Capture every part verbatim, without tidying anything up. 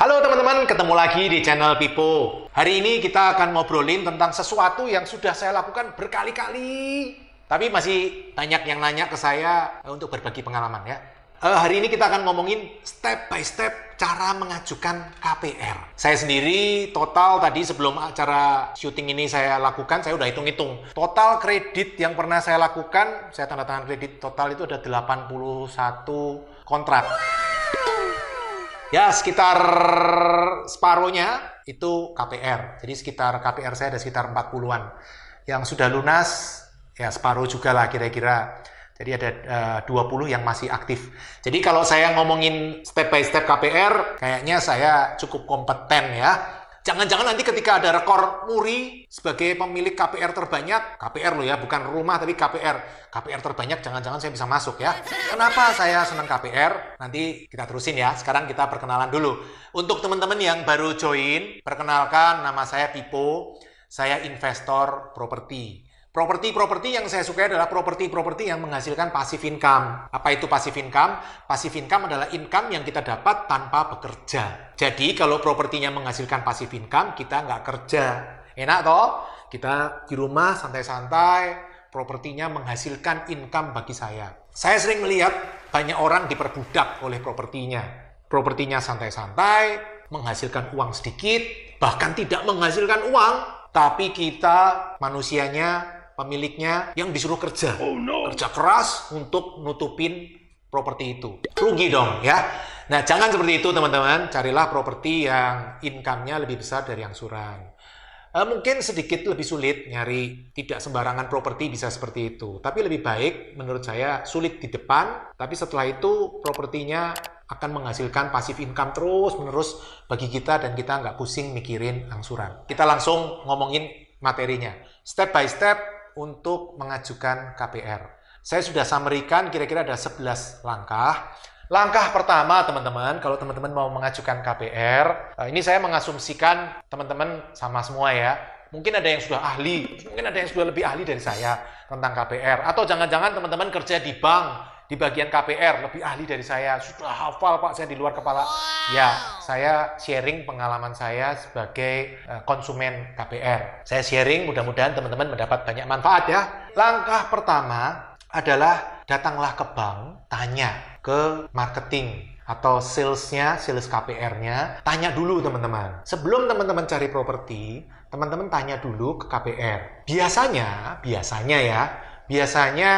Halo teman-teman, ketemu lagi di channel Pipo. Hari ini kita akan ngobrolin tentang sesuatu yang sudah saya lakukan berkali-kali, tapi masih banyak yang nanya ke saya untuk berbagi pengalaman ya. Uh, hari ini kita akan ngomongin step by step cara mengajukan K P R. Saya sendiri total tadi sebelum acara syuting ini saya lakukan, saya udah hitung-hitung. Total kredit yang pernah saya lakukan, saya tanda tangan kredit total itu ada delapan puluh satu kontrak. Ya, sekitar separuhnya itu K P R. Jadi sekitar K P R saya ada sekitar empat puluhan. Yang sudah lunas, ya separuh juga lah kira-kira. Jadi ada uh, dua puluh yang masih aktif. Jadi kalau saya ngomongin step by step K P R, kayaknya saya cukup kompeten ya. Jangan-jangan nanti ketika ada rekor Muri sebagai pemilik K P R terbanyak, K P R loh ya, bukan rumah tapi K P R. K P R terbanyak, jangan-jangan saya bisa masuk ya. Kenapa saya senang K P R? Nanti kita terusin ya, sekarang kita perkenalan dulu. Untuk teman-teman yang baru join, perkenalkan nama saya Pipo, saya investor properti. Properti-properti yang saya sukai adalah properti-properti yang menghasilkan passive income. Apa itu passive income? Passive income adalah income yang kita dapat tanpa bekerja. Jadi kalau propertinya menghasilkan passive income, kita nggak kerja. Enak toh? Kita di rumah santai-santai, propertinya menghasilkan income bagi saya. Saya sering melihat banyak orang diperbudak oleh propertinya. Propertinya santai-santai, menghasilkan uang sedikit, bahkan tidak menghasilkan uang, tapi kita manusianya pemiliknya yang disuruh kerja, oh, no. kerja keras untuk nutupin properti itu. Rugi dong ya. Nah, jangan seperti itu teman-teman. Carilah properti yang income-nya lebih besar dari yang suram. Eh, mungkin sedikit lebih sulit nyari, tidak sembarangan properti bisa seperti itu. Tapi lebih baik menurut saya sulit di depan, tapi setelah itu propertinya akan menghasilkan passive income terus-menerus bagi kita dan kita nggak pusing mikirin angsuran. Kita langsung ngomongin materinya. Step by step untuk mengajukan K P R. Saya sudah summary-kan kira-kira ada sebelas langkah. Langkah pertama teman-teman, kalau teman-teman mau mengajukan K P R, ini saya mengasumsikan teman-teman sama semua ya. Mungkin ada yang sudah ahli, mungkin ada yang sudah lebih ahli dari saya tentang K P R. Atau jangan-jangan teman-teman kerja di bank, di bagian K P R, lebih ahli dari saya. Sudah hafal Pak, saya di luar kepala. Ya, saya sharing pengalaman saya sebagai uh, konsumen K P R. Saya sharing, mudah-mudahan teman-teman mendapat banyak manfaat ya. Langkah pertama adalah datanglah ke bank, tanya ke marketing atau salesnya, sales K P R-nya. Tanya dulu teman-teman. Sebelum teman-teman cari properti, teman-teman tanya dulu ke K P R. Biasanya, biasanya ya, biasanya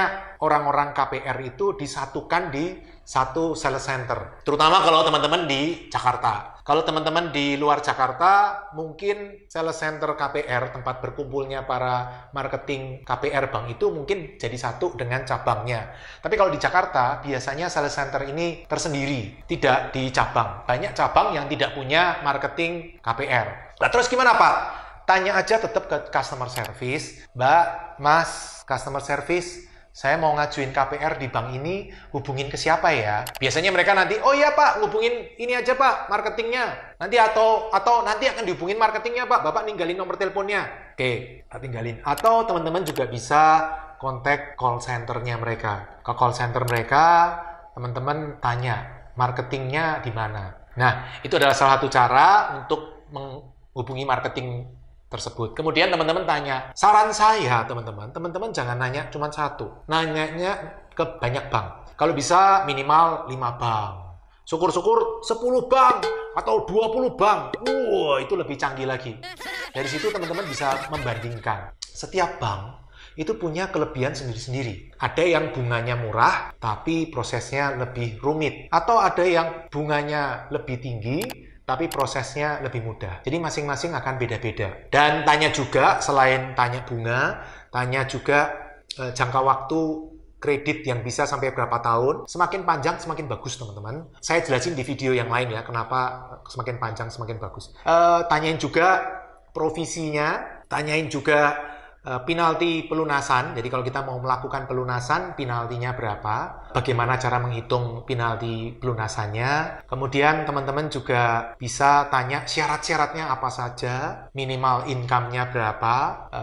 orang-orang K P R itu disatukan di satu sales center. Terutama kalau teman-teman di Jakarta. Kalau teman-teman di luar Jakarta, mungkin sales center K P R, tempat berkumpulnya para marketing K P R bank itu mungkin jadi satu dengan cabangnya. Tapi kalau di Jakarta, biasanya sales center ini tersendiri, tidak di cabang. Banyak cabang yang tidak punya marketing K P R. Nah, terus gimana Pak? Tanya aja tetap ke customer service, Mbak, Mas, customer service, saya mau ngajuin K P R di bank ini, hubungin ke siapa ya? Biasanya mereka nanti, oh iya Pak, hubungin ini aja Pak, marketingnya. Nanti atau atau nanti akan dihubungin marketingnya Pak, Bapak ninggalin nomor teleponnya. Oke, tinggalin. Atau teman-teman juga bisa kontak call centernya mereka. Ke call center mereka, teman-teman tanya marketingnya di mana. Nah, itu adalah salah satu cara untuk menghubungi marketing tersebut. Kemudian teman-teman tanya, saran saya teman-teman, teman-teman jangan nanya cuma satu, nanyanya ke banyak bank. Kalau bisa minimal lima bank, syukur-syukur sepuluh bank atau dua puluh bank. Wow, itu lebih canggih lagi. Dari situ teman-teman bisa membandingkan. Setiap bank itu punya kelebihan sendiri-sendiri. Ada yang bunganya murah tapi prosesnya lebih rumit, atau ada yang bunganya lebih tinggi tapi prosesnya lebih mudah. Jadi masing-masing akan beda-beda. Dan tanya juga, selain tanya bunga, tanya juga e, jangka waktu kredit yang bisa sampai berapa tahun. Semakin panjang, semakin bagus teman-teman. Saya jelasin di video yang lain ya, kenapa semakin panjang, semakin bagus. E, tanyain juga provisinya, tanyain juga penalti pelunasan, jadi kalau kita mau melakukan pelunasan, penaltinya berapa, bagaimana cara menghitung penalti pelunasannya. Kemudian teman-teman juga bisa tanya syarat-syaratnya apa saja, minimal income-nya berapa,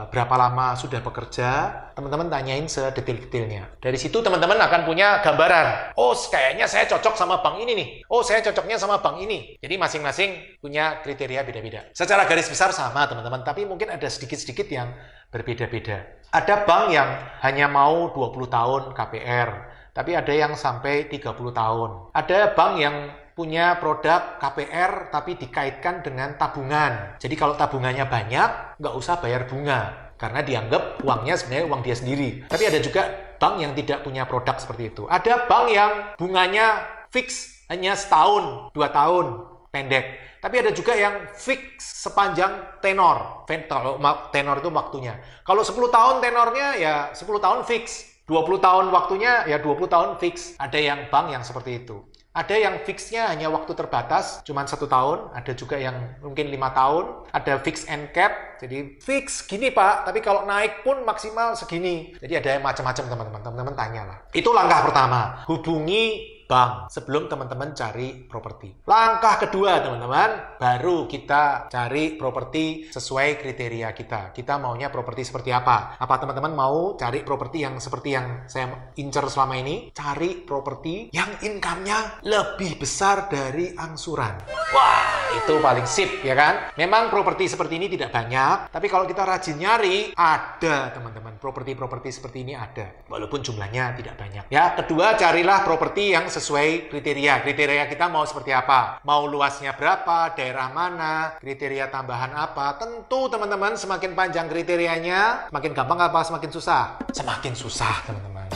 berapa lama sudah bekerja, teman-teman tanyain sedetil-detilnya. Dari situ teman-teman akan punya gambaran, oh kayaknya saya cocok sama bank ini nih, oh saya cocoknya sama bank ini. Jadi masing-masing punya kriteria beda-beda. Secara garis besar sama teman-teman, tapi mungkin ada sedikit-sedikit yang berbeda-beda. Ada bank yang hanya mau dua puluh tahun K P R, tapi ada yang sampai tiga puluh tahun. Ada bank yang punya produk K P R tapi dikaitkan dengan tabungan. Jadi kalau tabungannya banyak, nggak usah bayar bunga, karena dianggap uangnya sebenarnya uang dia sendiri. Tapi ada juga bank yang tidak punya produk seperti itu. Ada bank yang bunganya fix, hanya setahun, dua tahun, pendek. Tapi ada juga yang fix sepanjang tenor. Kalau tenor itu waktunya. Kalau sepuluh tahun tenornya ya sepuluh tahun fix. dua puluh tahun waktunya ya dua puluh tahun fix. Ada yang bank yang seperti itu. Ada yang fixnya hanya waktu terbatas, cuma satu tahun. Ada juga yang mungkin lima tahun. Ada fix and cap. Jadi fix gini Pak, tapi kalau naik pun maksimal segini. Jadi ada yang macam-macam teman-teman. Teman-teman tanya lah. Itu langkah pertama. Hubungi bank sebelum teman-teman cari properti. Langkah kedua teman-teman, baru kita cari properti sesuai kriteria kita. Kita maunya properti seperti apa? Apa teman-teman mau cari properti yang seperti yang saya incer selama ini? Cari properti yang income-nya lebih besar dari angsuran. Wah, itu paling sip ya kan? Memang properti seperti ini tidak banyak, tapi kalau kita rajin nyari, ada teman-teman. Properti-properti seperti ini ada, walaupun jumlahnya tidak banyak. Ya, kedua carilah properti yang sesuai kriteria. Kriteria kita mau seperti apa? Mau luasnya berapa? Daerah mana? Kriteria tambahan apa? Tentu teman-teman semakin panjang kriterianya, makin gampang apa semakin susah? Semakin susah teman-teman.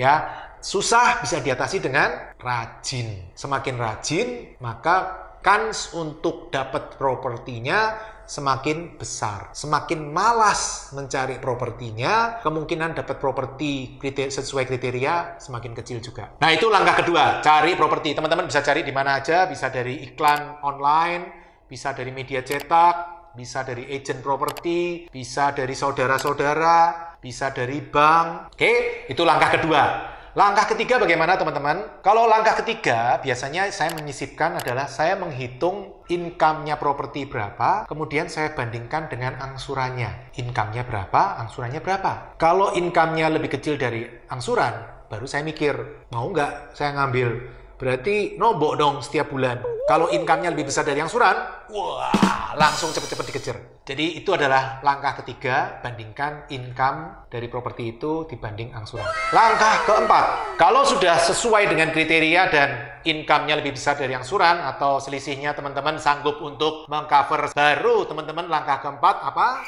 Ya, susah bisa diatasi dengan rajin. Semakin rajin, maka kans untuk dapat propertinya semakin besar. Semakin malas mencari propertinya, kemungkinan dapat properti kriteria, sesuai kriteria semakin kecil juga. Nah, itu langkah kedua, cari properti. Teman-teman bisa cari di mana aja, bisa dari iklan online, bisa dari media cetak, bisa dari agen properti, bisa dari saudara-saudara, bisa dari bank. Oke, itu langkah kedua. Langkah ketiga bagaimana teman-teman? Kalau langkah ketiga biasanya saya menyisipkan adalah saya menghitung income-nya properti berapa, kemudian saya bandingkan dengan angsurannya. Income-nya berapa, angsurannya berapa. Kalau income-nya lebih kecil dari angsuran, baru saya mikir, mau nggak saya ngambil? Berarti nombok dong setiap bulan. Kalau income-nya lebih besar dari angsuran, wah, langsung cepet-cepet dikejar. Jadi itu adalah langkah ketiga, bandingkan income dari properti itu dibanding angsuran. Langkah keempat, kalau sudah sesuai dengan kriteria dan income-nya lebih besar dari angsuran atau selisihnya teman-teman sanggup untuk mengcover, baru teman-teman langkah keempat apa?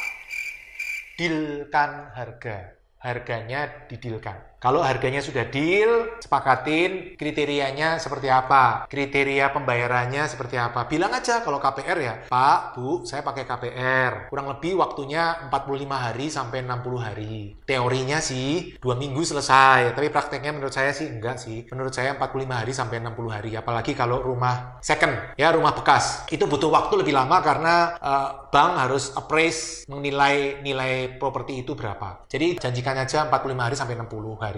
Dealkan harga. Harganya didilkan. Kalau harganya sudah deal, sepakatin kriterianya seperti apa, kriteria pembayarannya seperti apa. Bilang aja kalau K P R ya, Pak, Bu, saya pakai K P R. Kurang lebih waktunya empat puluh lima hari sampai enam puluh hari. Teorinya sih dua minggu selesai, tapi prakteknya menurut saya sih enggak sih. Menurut saya empat puluh lima hari sampai enam puluh hari, apalagi kalau rumah second, ya rumah bekas. Itu butuh waktu lebih lama karena uh, bank harus appraise, menilai nilai properti itu berapa. Jadi janjikan aja empat puluh lima hari sampai enam puluh hari.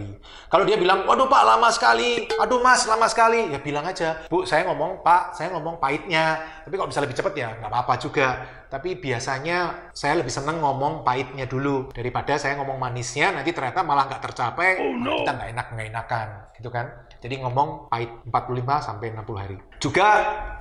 Kalau dia bilang, waduh Pak lama sekali, aduh Mas lama sekali, ya bilang aja, Bu saya ngomong Pak, saya ngomong pahitnya, tapi kalau bisa lebih cepat ya nggak apa-apa juga. Tapi biasanya saya lebih seneng ngomong pahitnya dulu daripada saya ngomong manisnya, nanti ternyata malah nggak tercapai, oh, no. Kita nggak enak nggak enakan, gitu kan? Jadi ngomong pahit empat puluh lima sampai enam puluh hari. Juga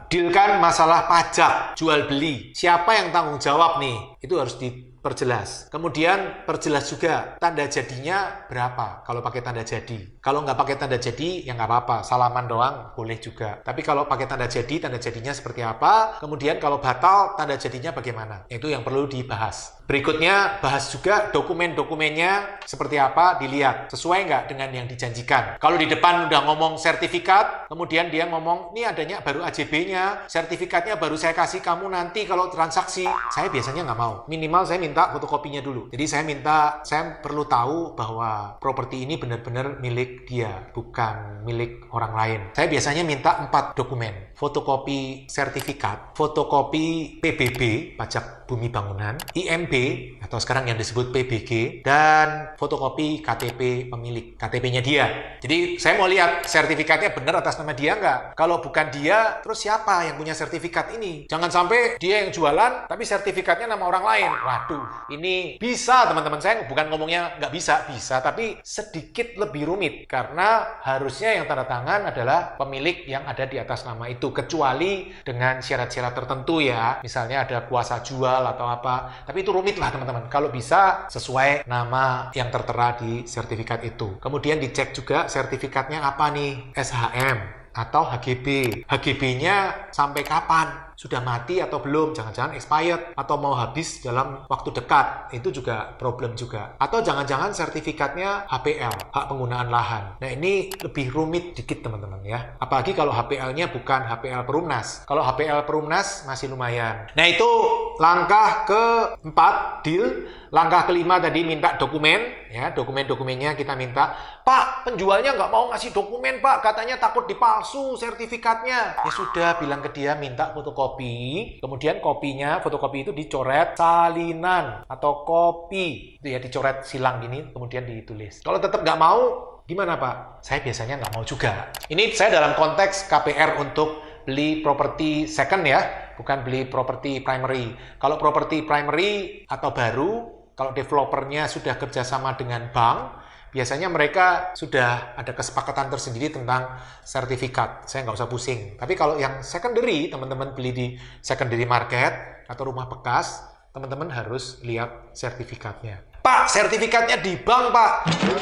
dealkan masalah pajak jual beli, siapa yang tanggung jawab nih? Itu harus di perjelas. Kemudian perjelas juga tanda jadinya berapa kalau pakai tanda jadi. Kalau nggak pakai tanda jadi ya nggak apa-apa, salaman doang boleh juga. Tapi kalau pakai tanda jadi, tanda jadinya seperti apa? Kemudian kalau batal, tanda jadinya bagaimana? Itu yang perlu dibahas. Berikutnya bahas juga dokumen-dokumennya seperti apa, dilihat sesuai nggak dengan yang dijanjikan. Kalau di depan udah ngomong sertifikat, kemudian dia ngomong ini adanya baru A J B-nya, sertifikatnya baru saya kasih kamu nanti kalau transaksi. Saya biasanya nggak mau. Minimal saya minta minta fotokopinya dulu. Jadi saya minta, saya perlu tahu bahwa properti ini benar-benar milik dia, bukan milik orang lain. Saya biasanya minta empat dokumen. Fotokopi sertifikat, fotokopi P B B, pajak bumi bangunan, I M B atau sekarang yang disebut P B G, dan fotokopi K T P pemilik, K T P-nya dia. Jadi saya mau lihat sertifikatnya benar atas nama dia nggak. Kalau bukan dia, terus siapa yang punya sertifikat ini? Jangan sampai dia yang jualan, tapi sertifikatnya nama orang lain. Waduh, ini bisa teman-teman, saya bukan ngomongnya nggak bisa, bisa, tapi sedikit lebih rumit. Karena harusnya yang tanda tangan adalah pemilik yang ada di atas nama itu, kecuali dengan syarat-syarat tertentu ya, misalnya ada kuasa jual atau apa. Tapi itu rumit lah teman-teman. Kalau bisa sesuai nama yang tertera di sertifikat itu. Kemudian dicek juga sertifikatnya apa nih, S H M atau H G B. H G B-nya sampai kapan? Sudah mati atau belum, jangan-jangan expired atau mau habis dalam waktu dekat, itu juga problem juga. Atau jangan-jangan sertifikatnya H P L, hak penggunaan lahan. Nah ini lebih rumit dikit teman-teman ya, apalagi kalau H P L-nya bukan H P L Perumnas. Kalau H P L Perumnas masih lumayan. Nah itu langkah keempat, deal. Langkah kelima tadi minta dokumen ya, dokumen-dokumennya kita minta. Pak, penjualnya nggak mau ngasih dokumen pak, katanya takut dipalsu sertifikatnya. Ya sudah, bilang ke dia minta fotokopi. Kopi, kemudian kopinya, fotokopi itu dicoret salinan atau kopi, itu ya dicoret silang gini, kemudian ditulis. Kalau tetap nggak mau, gimana Pak? Saya biasanya nggak mau juga. Ini saya dalam konteks K P R untuk beli properti second ya, bukan beli properti primary. Kalau properti primary atau baru, kalau developernya sudah kerjasama dengan bank, biasanya mereka sudah ada kesepakatan tersendiri tentang sertifikat. Saya nggak usah pusing. Tapi kalau yang secondary, teman-teman beli di secondary market atau rumah bekas, teman-teman harus lihat sertifikatnya. Pak, sertifikatnya di bank, Pak.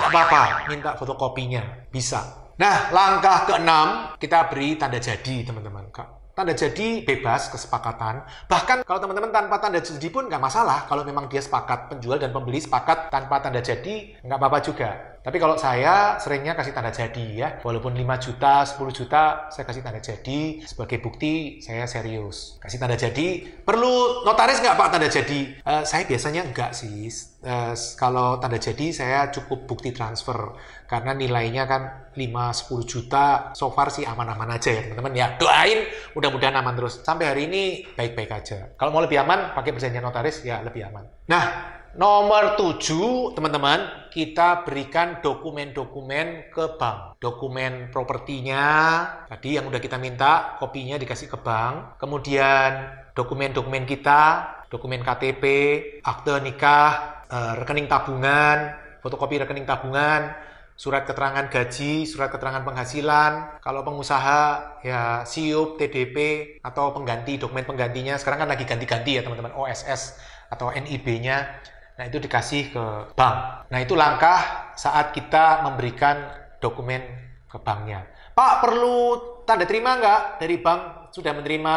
Apa-apa, minta fotokopinya. Bisa. Nah, langkah keenam, kita beri tanda jadi, teman-teman. Tanda jadi bebas kesepakatan. Bahkan kalau teman-teman tanpa tanda jadi pun nggak masalah. Kalau memang dia sepakat, penjual dan pembeli sepakat tanpa tanda jadi, nggak apa-apa juga. Tapi kalau saya seringnya kasih tanda jadi ya. Walaupun lima juta, sepuluh juta, saya kasih tanda jadi. Sebagai bukti, saya serius. Kasih tanda jadi. Perlu notaris nggak Pak tanda jadi? Uh, saya biasanya nggak sih. Uh, kalau tanda jadi, saya cukup bukti transfer. Karena nilainya kan lima sampai sepuluh juta, so far sih aman-aman aja ya teman-teman ya. Doain mudah-mudahan aman terus. Sampai hari ini baik-baik aja. Kalau mau lebih aman, pakai perjanjian notaris ya lebih aman. Nah, nomor tujuh teman-teman, kita berikan dokumen-dokumen ke bank. Dokumen propertinya tadi yang udah kita minta, kopinya dikasih ke bank. Kemudian dokumen-dokumen kita, dokumen K T P, akte nikah, rekening tabungan, fotokopi rekening tabungan, surat keterangan gaji, surat keterangan penghasilan. Kalau pengusaha ya S I U P, T D P, atau pengganti, dokumen penggantinya. Sekarang kan lagi ganti-ganti ya teman-teman, O S S atau N I B-nya. Nah itu dikasih ke bank. Nah itu langkah saat kita memberikan dokumen ke banknya. Pak, perlu tanda terima nggak dari bank? Sudah menerima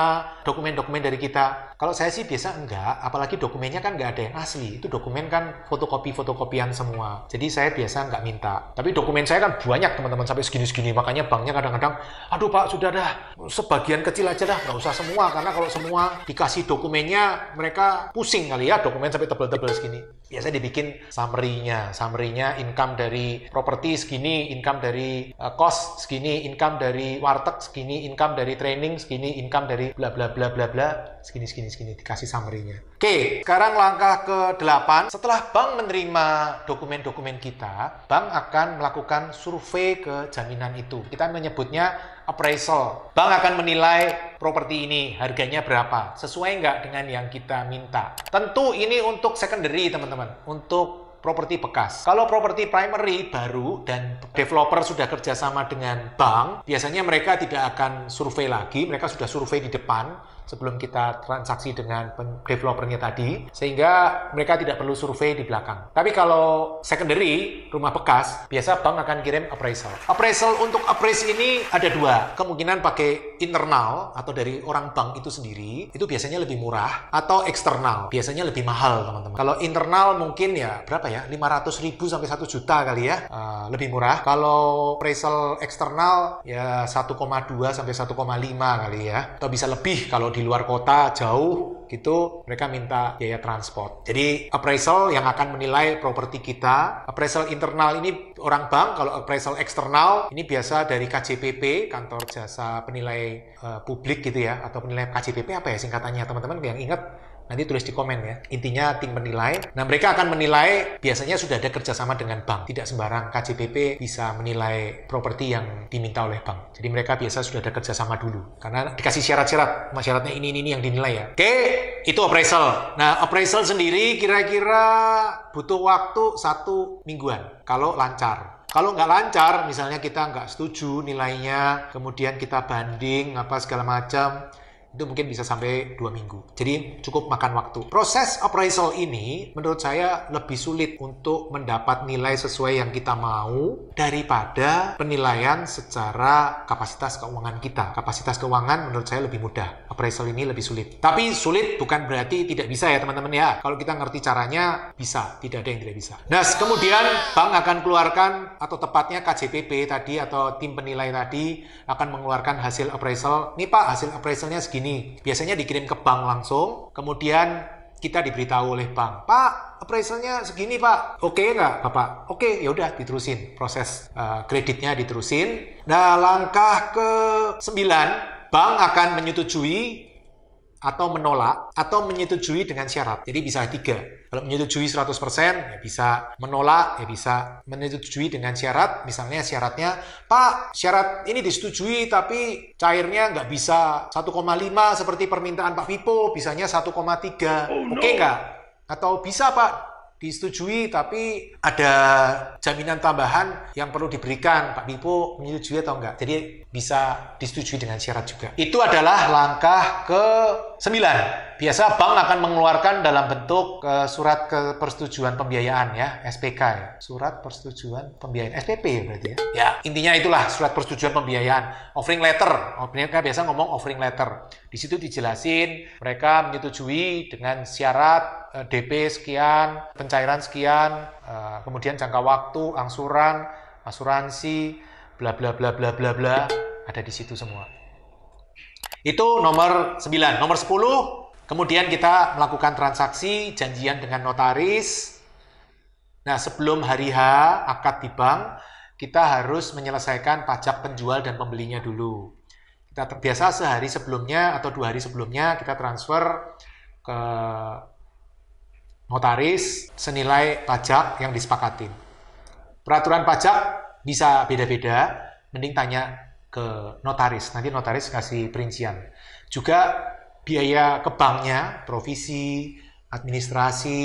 dokumen-dokumen dari kita. Kalau saya sih biasa enggak, apalagi dokumennya kan enggak ada yang asli. Itu dokumen kan fotokopi-fotokopian semua. Jadi saya biasa enggak minta. Tapi dokumen saya kan banyak teman-teman, sampai segini-segini. Makanya banknya kadang-kadang, aduh Pak, sudah dah, sebagian kecil aja dah, nggak usah semua. Karena kalau semua dikasih dokumennya, mereka pusing kali ya, dokumen sampai tebel-tebel segini. Biasanya dibikin summary-nya. Summary-nya income dari properti segini, income dari uh, cost segini, income dari warteg segini, income dari training segini, income dari bla bla bla bla bla segini segini segini, dikasih summary-nya. Oke, sekarang langkah ke delapan. Setelah bank menerima dokumen-dokumen kita, bank akan melakukan survei ke jaminan itu. Kita menyebutnya appraisal. Bank akan menilai properti ini harganya berapa, sesuai nggak dengan yang kita minta. Tentu ini untuk secondary teman-teman, untuk properti bekas. Kalau properti primary baru dan developer sudah kerjasama dengan bank, biasanya mereka tidak akan survei lagi, mereka sudah survei di depan sebelum kita transaksi dengan developernya tadi, sehingga mereka tidak perlu survei di belakang. Tapi kalau secondary, rumah bekas, biasa bank akan kirim appraisal. Appraisal untuk appraise ini ada dua, kemungkinan pakai internal atau dari orang bank itu sendiri, itu biasanya lebih murah, atau eksternal, biasanya lebih mahal teman-teman. Kalau internal mungkin ya berapa ya? lima ratus ribu sampai satu juta kali ya, uh, lebih murah. Kalau appraisal eksternal ya satu koma dua sampai satu koma lima kali ya, atau bisa lebih kalau di luar kota jauh gitu, mereka minta biaya transport. Jadi appraisal yang akan menilai properti kita. Appraisal internal ini orang bank, kalau appraisal eksternal ini biasa dari K J P P, kantor jasa penilai uh, publik gitu ya, atau penilai K J P P apa ya singkatannya teman-teman yang ingat. Nanti tulis di komen ya. Intinya tim penilai. Nah, mereka akan menilai, biasanya sudah ada kerjasama dengan bank. Tidak sembarang K J P P bisa menilai properti yang diminta oleh bank. Jadi mereka biasa sudah ada kerjasama dulu. Karena dikasih syarat-syarat. Syaratnya ini, ini, ini yang dinilai ya. Oke, itu appraisal. Nah, appraisal sendiri kira-kira butuh waktu satu mingguan. Kalau lancar. Kalau nggak lancar, misalnya kita nggak setuju nilainya, kemudian kita banding, apa segala macam, itu mungkin bisa sampai dua minggu. Jadi cukup makan waktu. Proses appraisal ini menurut saya lebih sulit untuk mendapat nilai sesuai yang kita mau daripada penilaian secara kapasitas keuangan kita. Kapasitas keuangan menurut saya lebih mudah. Appraisal ini lebih sulit. Tapi sulit bukan berarti tidak bisa ya teman-teman ya. Kalau kita ngerti caranya, bisa. Tidak ada yang tidak bisa. Nah, kemudian bank akan keluarkan, atau tepatnya K J P P tadi atau tim penilai tadi akan mengeluarkan hasil appraisal. Nih Pak, hasil appraisalnya segini. Biasanya dikirim ke bank langsung, kemudian kita diberitahu oleh bank, Pak, appraisalnya segini Pak, oke nggak Bapak? Oke, yaudah diterusin, proses uh, kreditnya diterusin. Nah, langkah ke sembilan, bank akan menyetujui atau menolak, atau menyetujui dengan syarat. Jadi bisa tiga. Kalau menyetujui seratus persen, ya bisa. Menolak, ya bisa. Menyetujui dengan syarat, misalnya syaratnya, Pak, syarat ini disetujui, tapi cairnya nggak bisa satu koma lima seperti permintaan Pak Pipo, bisanya satu koma tiga. Oh, no. Oke nggak? Atau bisa Pak, disetujui tapi ada jaminan tambahan yang perlu diberikan, Pak Pipo menyetujui atau enggak. Jadi bisa disetujui dengan syarat juga. Itu adalah langkah ke sembilan. Biasa bank akan mengeluarkan dalam bentuk uh, surat ke persetujuan pembiayaan ya, S P K ya. Surat persetujuan pembiayaan, S P P berarti ya. Ya, intinya itulah surat persetujuan pembiayaan, offering letter. Mereka biasa ngomong offering letter. Di situ dijelasin mereka menyetujui dengan syarat D P sekian, pencairan sekian, kemudian jangka waktu, angsuran, asuransi, bla bla bla bla bla bla, ada di situ semua. Itu nomor sembilan. Nomor sepuluh, kemudian kita melakukan transaksi, janjian dengan notaris. Nah, sebelum hari H, akad di bank, kita harus menyelesaikan pajak penjual dan pembelinya dulu. Kita terbiasa sehari sebelumnya atau dua hari sebelumnya, kita transfer ke notaris senilai pajak yang disepakatin. Peraturan pajak bisa beda-beda, mending tanya ke notaris, nanti notaris kasih perincian. Juga biaya ke banknya, provisi, administrasi,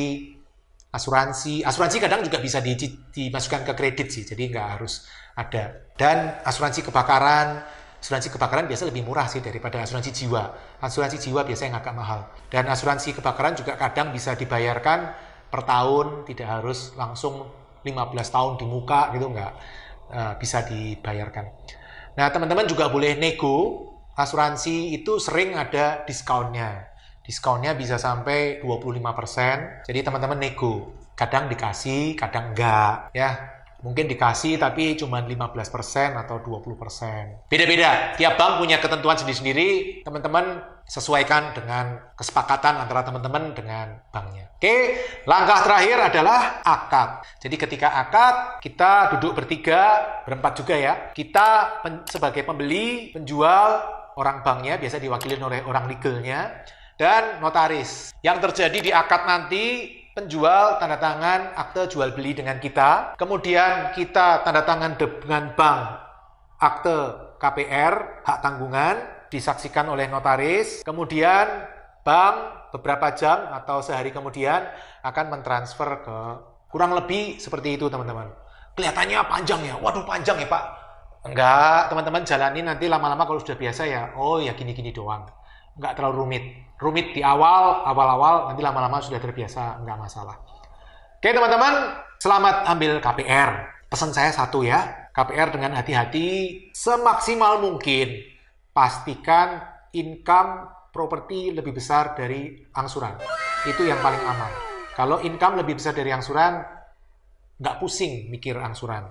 asuransi. Asuransi kadang juga bisa di, dimasukkan ke kredit sih, jadi nggak harus ada. Dan asuransi kebakaran, asuransi kebakaran biasa lebih murah sih daripada asuransi jiwa. Asuransi jiwa biasanya agak mahal. Dan asuransi kebakaran juga kadang bisa dibayarkan per tahun, tidak harus langsung lima belas tahun di muka gitu, nggak uh, bisa dibayarkan. Nah, teman-teman juga boleh nego. Asuransi itu sering ada diskonnya. Diskonnya bisa sampai dua puluh lima persen. Jadi teman-teman nego. Kadang dikasih, kadang enggak ya. Mungkin dikasih tapi cuma lima belas persen atau dua puluh persen. Beda-beda, tiap bank punya ketentuan sendiri-sendiri. Teman-teman sesuaikan dengan kesepakatan antara teman-teman dengan banknya. Oke, langkah terakhir adalah akad. Jadi ketika akad, kita duduk bertiga, berempat juga ya. Kita pen- sebagai pembeli, penjual, orang banknya, biasa diwakilin oleh orang legalnya, dan notaris. Yang terjadi di akad nanti, penjual tanda tangan akte jual beli dengan kita, kemudian kita tanda tangan dengan bank akte K P R hak tanggungan, disaksikan oleh notaris, kemudian bank beberapa jam atau sehari kemudian akan mentransfer ke, kurang lebih seperti itu teman-teman. Kelihatannya panjang ya, waduh panjang ya Pak. Enggak, teman-teman jalani nanti lama-lama kalau sudah biasa ya, oh ya gini-gini doang. Nggak terlalu rumit. Rumit di awal, awal-awal, nanti lama-lama sudah terbiasa, nggak masalah. Oke teman-teman, selamat ambil K P R. Pesan saya satu ya, K P R dengan hati-hati, semaksimal mungkin, pastikan income properti lebih besar dari angsuran. Itu yang paling aman. Kalau income lebih besar dari angsuran, nggak pusing mikir angsuran.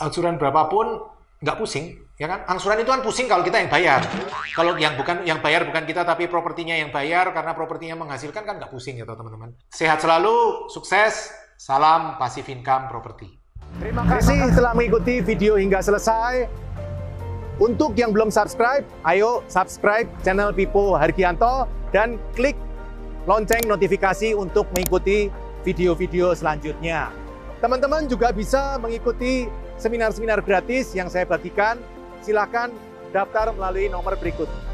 Angsuran berapapun, nggak pusing. Ya kan? Angsuran itu kan pusing kalau kita yang bayar. Kalau yang bukan yang bayar bukan kita tapi propertinya yang bayar, karena propertinya menghasilkan kan nggak pusing ya teman-teman. Sehat selalu, sukses, salam pasif income properti. Terima kasih telah mengikuti video hingga selesai. Untuk yang belum subscribe, ayo subscribe channel Pipo Hargianto dan klik lonceng notifikasi untuk mengikuti video-video selanjutnya. Teman-teman juga bisa mengikuti seminar-seminar gratis yang saya bagikan. Silakan daftar melalui nomor berikut.